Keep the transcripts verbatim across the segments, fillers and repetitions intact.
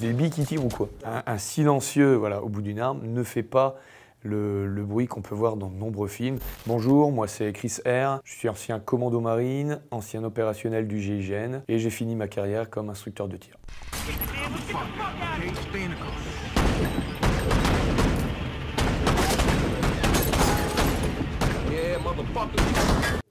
des billes qui tirent ou quoi. Un, un silencieux, voilà, au bout d'une arme ne fait pas le, le bruit qu'on peut voir dans de nombreux films. Bonjour, moi c'est Chris R, je suis ancien commando marine, ancien opérationnel du G I G N et j'ai fini ma carrière comme instructeur de tir.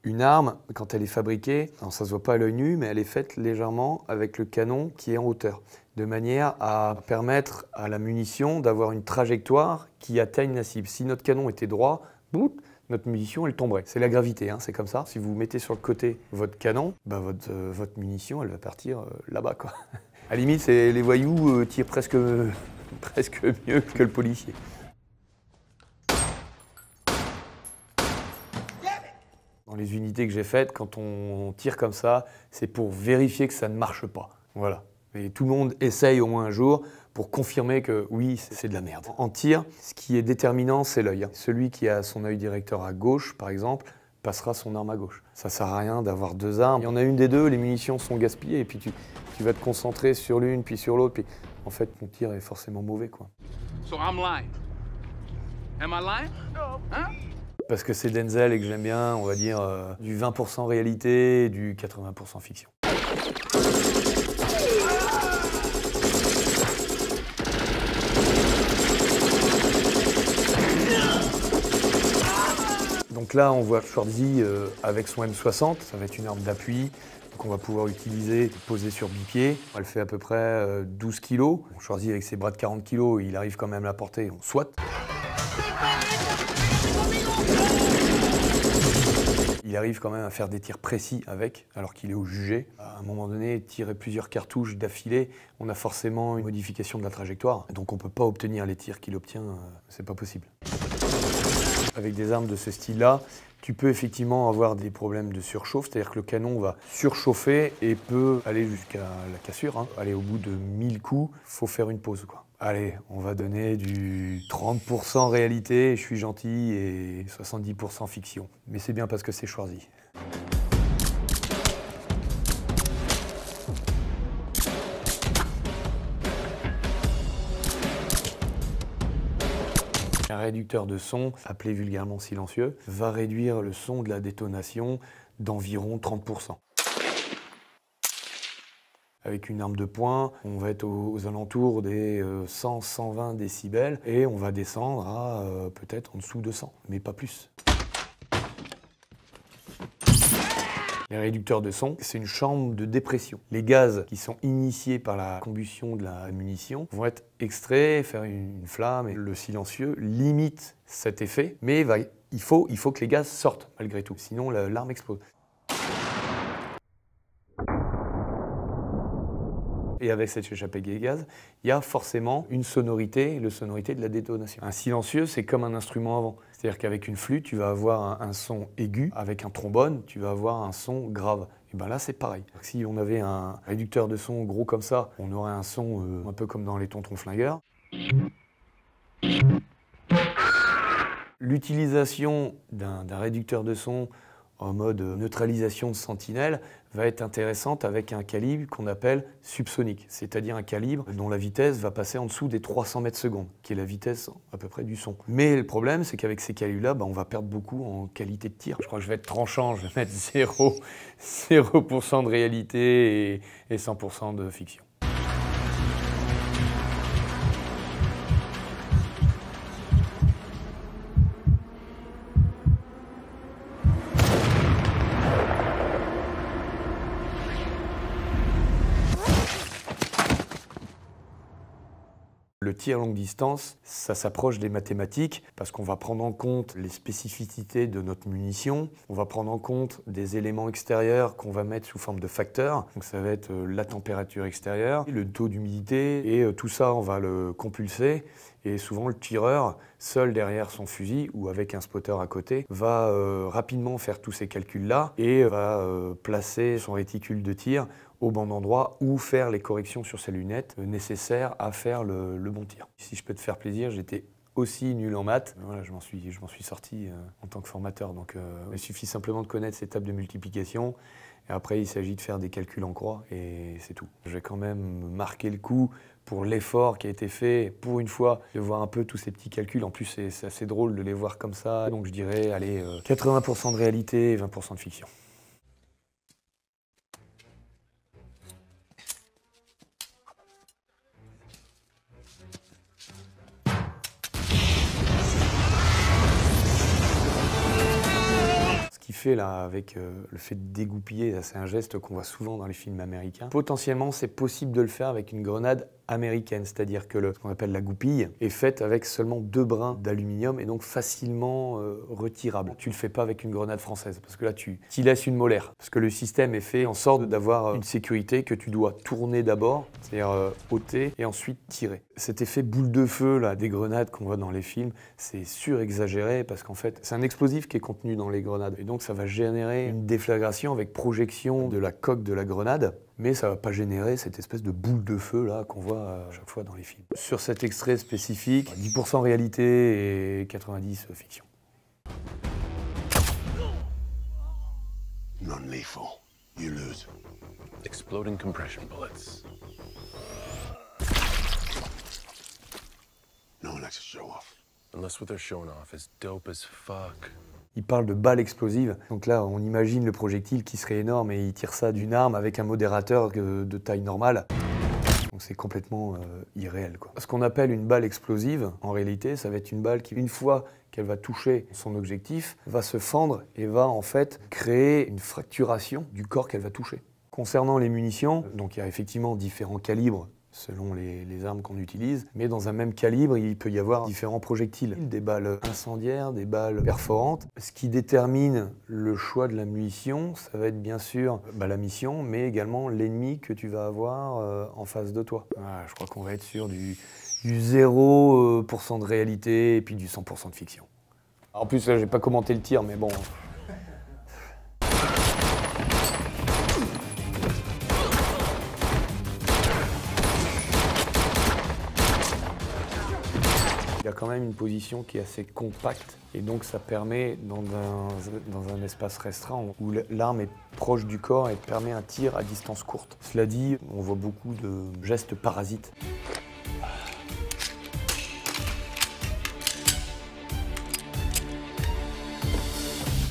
Une arme, quand elle est fabriquée, alors ça ne se voit pas à l'œil nu, mais elle est faite légèrement avec le canon qui est en hauteur, de manière à permettre à la munition d'avoir une trajectoire qui atteigne la cible. Si notre canon était droit, boum, notre munition, elle tomberait. C'est la gravité, hein, c'est comme ça. Si vous mettez sur le côté votre canon, bah votre, euh, votre munition, elle va partir euh, là-bas, quoi. À la limite, les voyous euh, tirent presque, euh, presque mieux que le policier. Dans les unités que j'ai faites, quand on tire comme ça, c'est pour vérifier que ça ne marche pas. Voilà. Et tout le monde essaye au moins un jour pour confirmer que oui, c'est de la merde. En tir, ce qui est déterminant, c'est l'œil. Celui qui a son œil directeur à gauche, par exemple, passera son arme à gauche. Ça sert à rien d'avoir deux armes. Il y en a une des deux, les munitions sont gaspillées, et puis tu, tu vas te concentrer sur l'une, puis sur l'autre, puis en fait, ton tir est forcément mauvais, quoi. So I'm lying. Am I lying? No. Hein? Parce que c'est Denzel et que j'aime bien, on va dire, euh, du vingt pour cent réalité et du quatre-vingts pour cent fiction. Donc là, on voit Schwarzy euh, avec son M soixante, ça va être une arme d'appui qu'on va pouvoir utiliser, poser sur bipied. Elle fait à peu près euh, douze kilos. Bon, Schwarzy avec ses bras de quarante kilos, il arrive quand même à la porter, on soit. Il arrive quand même à faire des tirs précis avec, alors qu'il est au jugé. À un moment donné, tirer plusieurs cartouches d'affilée, on a forcément une modification de la trajectoire. Donc on ne peut pas obtenir les tirs qu'il obtient, c'est pas possible. Avec des armes de ce style-là, tu peux effectivement avoir des problèmes de surchauffe, c'est-à-dire que le canon va surchauffer et peut aller jusqu'à la cassure, hein. Aller au bout de mille coups, faut faire une pause, quoi. Allez, on va donner du trente pour cent réalité, je suis gentil, et soixante-dix pour cent fiction. Mais c'est bien parce que c'est Schwarzy. Un réducteur de son, appelé vulgairement silencieux, va réduire le son de la détonation d'environ trente pour cent. Avec une arme de poing, on va être aux, aux alentours des cent à cent vingt décibels et on va descendre à euh, peut-être en dessous de cent, mais pas plus. Les réducteurs de son, c'est une chambre de dépression. Les gaz qui sont initiés par la combustion de la munition vont être extraits, faire une, une flamme, et le silencieux limite cet effet, mais va, il, faut, il faut que les gaz sortent malgré tout, sinon l'arme explose. Et avec cette échappée de gaz, il y a forcément une sonorité, le sonorité de la détonation. Un silencieux, c'est comme un instrument avant. C'est-à-dire qu'avec une flûte, tu vas avoir un, un son aigu, avec un trombone, tu vas avoir un son grave. Et bien là, c'est pareil. Si on avait un réducteur de son gros comme ça, on aurait un son euh, un peu comme dans les Tontons Flingueurs. L'utilisation d'un réducteur de son en mode neutralisation de sentinelle va être intéressante avec un calibre qu'on appelle subsonique, c'est-à-dire un calibre dont la vitesse va passer en dessous des trois cents mètres secondes, qui est la vitesse à peu près du son. Mais le problème, c'est qu'avec ces calibres-là, bah, on va perdre beaucoup en qualité de tir. Je crois que je vais être tranchant, je vais mettre zéro pour cent de réalité et cent pour cent de fiction. Le tir longue distance, ça s'approche des mathématiques parce qu'on va prendre en compte les spécificités de notre munition, on va prendre en compte des éléments extérieurs qu'on va mettre sous forme de facteurs, donc ça va être la température extérieure, le taux d'humidité, et tout ça on va le compulser, et souvent le tireur, seul derrière son fusil ou avec un spotter à côté, va euh, rapidement faire tous ces calculs-là et va euh, placer son réticule de tir au bon endroit ou faire les corrections sur ses lunettes nécessaires à faire le, le bon tir. Si je peux te faire plaisir, j'étais aussi nul en maths. Voilà, je m'en suis, je m'en suis sorti euh, en tant que formateur. Donc, euh, il suffit simplement de connaître ces tables de multiplication Et après, il s'agit de faire des calculs en croix et c'est tout. J'ai quand même marqué le coup pour l'effort qui a été fait, pour une fois, de voir un peu tous ces petits calculs. En plus, c'est assez drôle de les voir comme ça. Donc je dirais, allez, euh, quatre-vingts pour cent de réalité et vingt pour cent de fiction. Là, avec euh, le fait de dégoupiller, c'est un geste qu'on voit souvent dans les films américains. Potentiellement, c'est possible de le faire avec une grenade américaine, c'est-à-dire que le, ce qu'on appelle la goupille est faite avec seulement deux brins d'aluminium et donc facilement euh, retirable. Tu le fais pas avec une grenade française parce que là, tu t'y laisses une molaire. Parce que le système est fait en sorte d'avoir une sécurité que tu dois tourner d'abord, c'est-à-dire euh, ôter et ensuite tirer. Cet effet boule de feu là, des grenades qu'on voit dans les films, c'est surexagéré parce qu'en fait, c'est un explosif qui est contenu dans les grenades et donc ça va générer une déflagration avec projection de la coque de la grenade. Mais ça ne va pas générer cette espèce de boule de feu là qu'on voit à chaque fois dans les films. Sur cet extrait spécifique, dix pour cent réalité et quatre-vingt-dix pour cent fiction. Non-lethal. You lose. Exploding compression bullets. No one likes to show off. Unless what they're showing off is dope as fuck. Il parle de balles explosives, donc là on imagine le projectile qui serait énorme et il tire ça d'une arme avec un modérateur de taille normale. Donc c'est complètement euh, irréel quoi. Ce qu'on appelle une balle explosive, en réalité ça va être une balle qui, une fois qu'elle va toucher son objectif, va se fendre et va en fait créer une fracturation du corps qu'elle va toucher. Concernant les munitions, donc il y a effectivement différents calibres selon les, les armes qu'on utilise, mais dans un même calibre, il peut y avoir différents projectiles, des balles incendiaires, des balles perforantes. Ce qui détermine le choix de la munition, ça va être bien sûr bah, la mission, mais également l'ennemi que tu vas avoir euh, en face de toi. Ah, je crois qu'on va être sur du, du zéro pour cent de réalité et puis du cent pour cent de fiction. En plus, là, j'ai pas commenté le tir, mais bon... Il y a quand même une position qui est assez compacte et donc ça permet, dans un, dans un espace restreint où l'arme est proche du corps, et permet un tir à distance courte. Cela dit, on voit beaucoup de gestes parasites.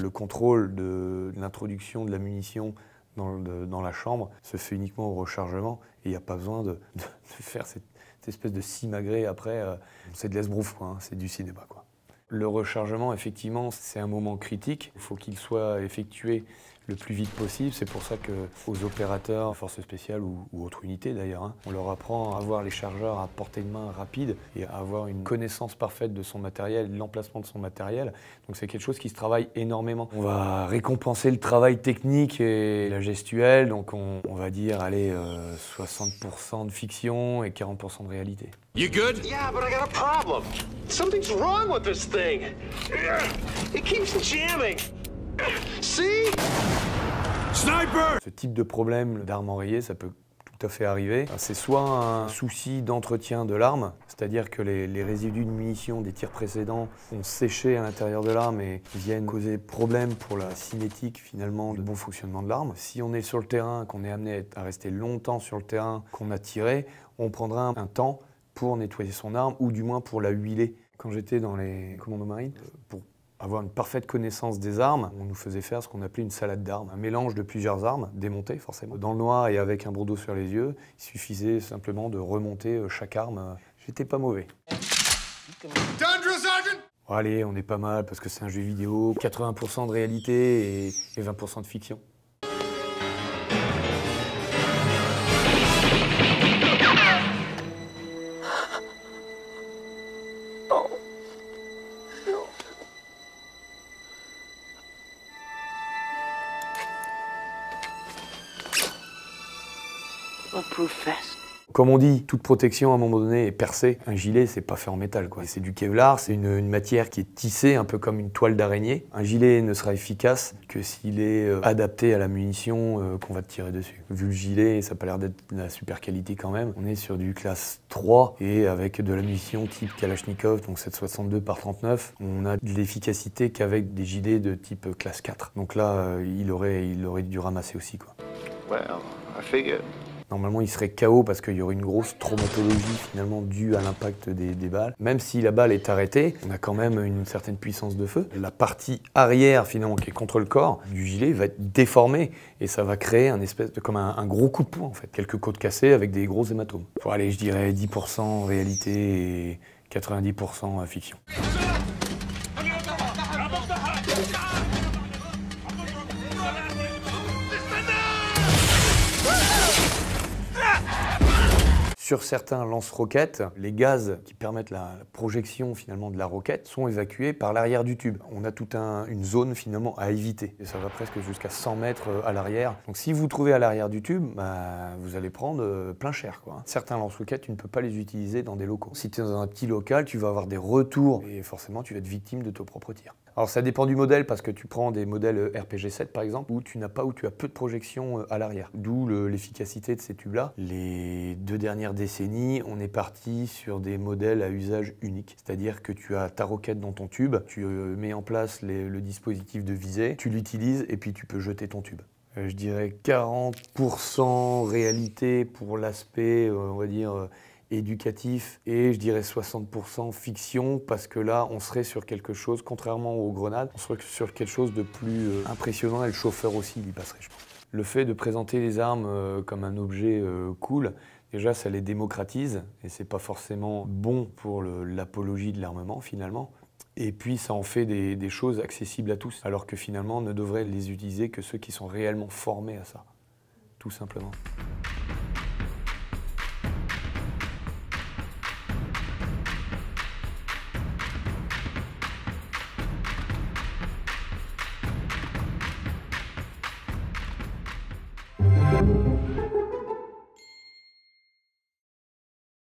Le contrôle de l'introduction de la munition dans, le, dans la chambre se fait uniquement au rechargement et il n'y a pas besoin de, de, de faire cette... cette espèce de simagrée après, euh, c'est de l'esbrouf, hein, c'est du cinéma, quoi. Le rechargement, effectivement, c'est un moment critique. Il faut qu'il soit effectué le plus vite possible. C'est pour ça qu'aux opérateurs, forces spéciales ou, ou autres unités d'ailleurs, hein, on leur apprend à avoir les chargeurs à portée de main rapide et à avoir une connaissance parfaite de son matériel, de l'emplacement de son matériel. Donc c'est quelque chose qui se travaille énormément. On va récompenser le travail technique et la gestuelle. Donc on, on va dire, allez, euh, soixante pour cent de fiction et quarante pour cent de réalité. You good? Yeah, but I got a problem. Something's wrong with this thing. It keeps jamming. See? Sniper! Ce type de problème d'armes enrayées, ça peut tout à fait arriver. C'est soit un souci d'entretien de l'arme, c'est-à-dire que les, les résidus de munitions des tirs précédents ont séché à l'intérieur de l'arme et viennent causer problème pour la cinétique finalement du bon fonctionnement de l'arme. Si on est sur le terrain, qu'on est amené à rester longtemps sur le terrain, qu'on a tiré, on prendra un, un temps pour nettoyer son arme ou du moins pour la huiler. Quand j'étais dans les commandos marines, pour avoir une parfaite connaissance des armes, on nous faisait faire ce qu'on appelait une salade d'armes, un mélange de plusieurs armes, démontées forcément. Dans le noir et avec un bandeau sur les yeux, il suffisait simplement de remonter chaque arme. J'étais pas mauvais. Bon, allez, on est pas mal parce que c'est un jeu vidéo, quatre-vingts pour cent de réalité et vingt pour cent de fiction. Comme on dit, toute protection à un moment donné est percée. Un gilet, c'est pas fait en métal, quoi. C'est du Kevlar, c'est une, une matière qui est tissée un peu comme une toile d'araignée. Un gilet ne sera efficace que s'il est euh, adapté à la munition euh, qu'on va te tirer dessus. Vu le gilet, ça n'a pas l'air d'être de la super qualité quand même. On est sur du classe trois et avec de la munition type Kalachnikov, donc sept soixante-deux par trente-neuf, on a de l'efficacité qu'avec des gilets de type classe quatre. Donc là, euh, il, aurait, il aurait dû ramasser aussi, quoi. Well, I figured. Normalement, il serait K O parce qu'il y aurait une grosse traumatologie finalement due à l'impact des, des balles. Même si la balle est arrêtée, on a quand même une certaine puissance de feu. La partie arrière finalement qui est contre le corps du gilet va être déformée et ça va créer un espèce de comme un, un gros coup de poing en fait. Quelques côtes cassées avec des gros hématomes. Faut aller, je dirais dix pour cent réalité et quatre-vingt-dix pour cent fiction. Sur certains lance-roquettes, les gaz qui permettent la projection finalement de la roquette sont évacués par l'arrière du tube. On a toute un, une zone finalement à éviter. Et ça va presque jusqu'à cent mètres à l'arrière. Donc si vous trouvez à l'arrière du tube, bah, vous allez prendre plein cher, quoi. Certains lance-roquettes, tu ne peux pas les utiliser dans des locaux. Si tu es dans un petit local, tu vas avoir des retours et forcément tu vas être victime de ton propre tir. Alors ça dépend du modèle parce que tu prends des modèles R P G sept par exemple où tu n'as pas, où tu as peu de projection à l'arrière. D'où l'efficacité de ces tubes-là. Les deux dernières décennies, on est parti sur des modèles à usage unique. C'est-à-dire que tu as ta roquette dans ton tube, tu mets en place les, le dispositif de visée, tu l'utilises et puis tu peux jeter ton tube. Euh, je dirais quarante pour cent réalité pour l'aspect, euh, on va dire... Euh, éducatif et je dirais soixante pour cent fiction parce que là on serait sur quelque chose, contrairement aux grenades, on serait sur quelque chose de plus euh, impressionnant et le chauffeur aussi il y passerait je pense. Le fait de présenter les armes euh, comme un objet euh, cool, déjà ça les démocratise et c'est pas forcément bon pour l'apologie de l'armement finalement. Et puis ça en fait des, des choses accessibles à tous alors que finalement ne devraient les utiliser que ceux qui sont réellement formés à ça, tout simplement.